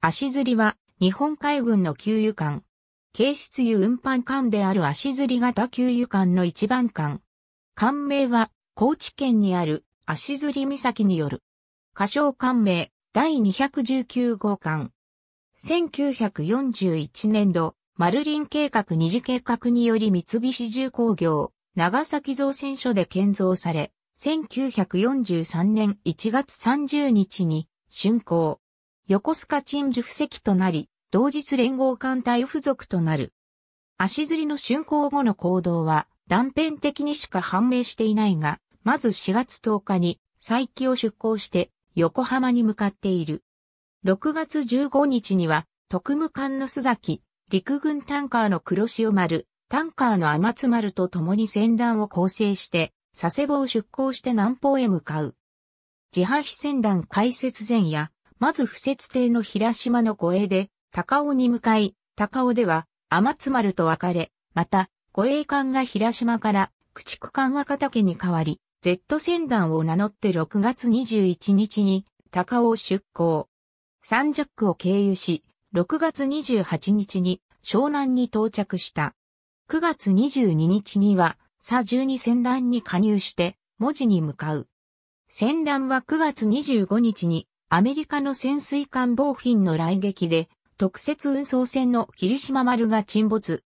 足摺は、日本海軍の給油艦。軽質油運搬艦である足摺型給油艦の一番艦。艦名は、高知県にある足摺岬による。仮称艦名、第219号艦。1941年度、丸林計画二次計画により三菱重工業、長崎造船所で建造され、1943年1月30日に、竣工。横須賀鎮守布石となり、同日連合艦隊付属となる。足摺の竣工後の行動は断片的にしか判明していないが、まず4月10日に西岐を出港して横浜に向かっている。6月15日には特務艦の須崎、陸軍タンカーの黒潮丸、タンカーの天津丸と共に船団を構成して佐世保を出港して南方へ向かう。自破飛船団開設前夜、まず敷設艇の平島の護衛で、高尾に向かい、高尾では、天津丸と別れ、また、護衛艦が平島から、駆逐艦若竹に変わり、Z 船団を名乗って6月21日に、高尾を出港。三ジャックを経由し、6月28日に、湘南に到着した。9月22日には、佐12船団に加入して、門司に向かう。船団は9月25日に、アメリカの潜水艦ボーフィンの来撃で、特設運送船の霧島丸が沈没。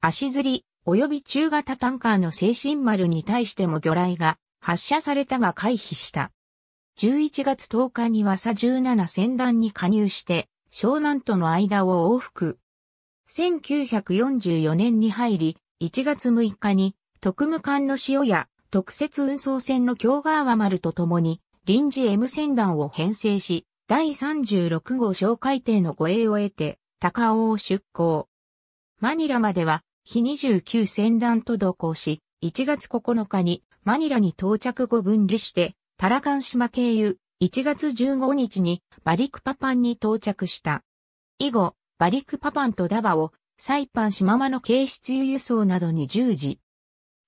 足摺及び中型タンカーの清新丸に対しても魚雷が発射されたが回避した。11月10日には佐17船団に加入して湘南との間を往復。1944年に入り、1月6日に特務艦の塩屋、特設運送船の京川丸と共に臨時 M 船団を編成し、第36号哨戒艇の護衛を得て、高尾を出港。マニラまでは、日29船団と同行し、1月9日にマニラに到着後分離して、タラカン島経由、1月15日にバリクパパンに到着した。以後、バリクパパンとダバオ、サイパン島間の軽質油輸送などに従事。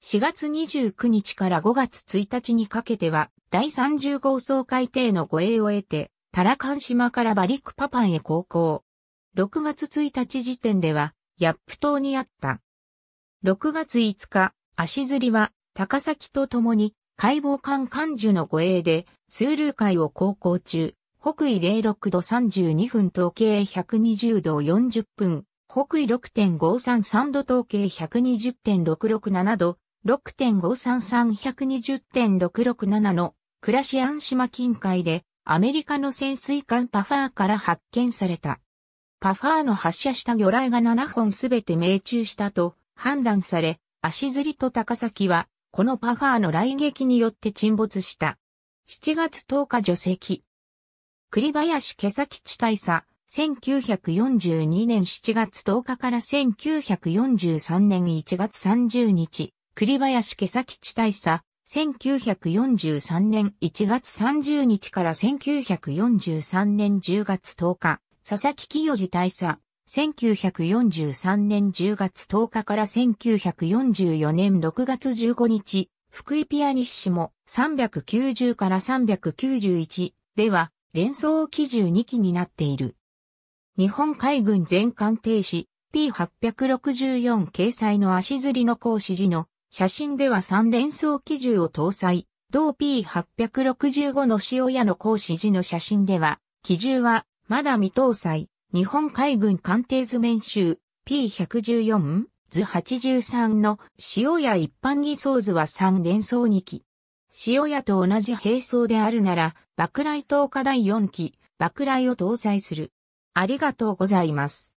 4月29日から5月1日にかけては、第30号哨戒艇の護衛を得て、タラカン島からバリクパパンへ航行。6月1日時点では、ヤップ島にあった。6月5日、足摺は、高崎と共に、海防艦関樹の護衛で、スールー海を航行中、北緯06度32分東経120度40分、北緯 6.533 度東経 120.667 度、6.533120.667 の、クラシアン島近海で、アメリカの潜水艦パファーから発見された。パファーの発射した魚雷が7本すべて命中したと判断され、足摺と高崎は、このパファーの雷撃によって沈没した。7月10日除籍。栗林毛崎地大佐、1942年7月10日から1943年1月30日、栗林毛崎地大佐。1943年1月30日から1943年10月10日、佐々木清次大佐、1943年10月10日から1944年6月15日、福井ピアニッシモ390から391では、連装機12機になっている。日本海軍全艦艇史 P864 掲載の足摺の行使時の、写真では3連装機銃を搭載、同 P865 の塩屋の行使時の写真では、機銃はまだ未搭載、日本海軍艦艇図面集 P114 図83の塩屋一般偽装図は3連装2機。塩屋と同じ兵装であるなら、爆雷投下第4機、爆雷を搭載する。ありがとうございます。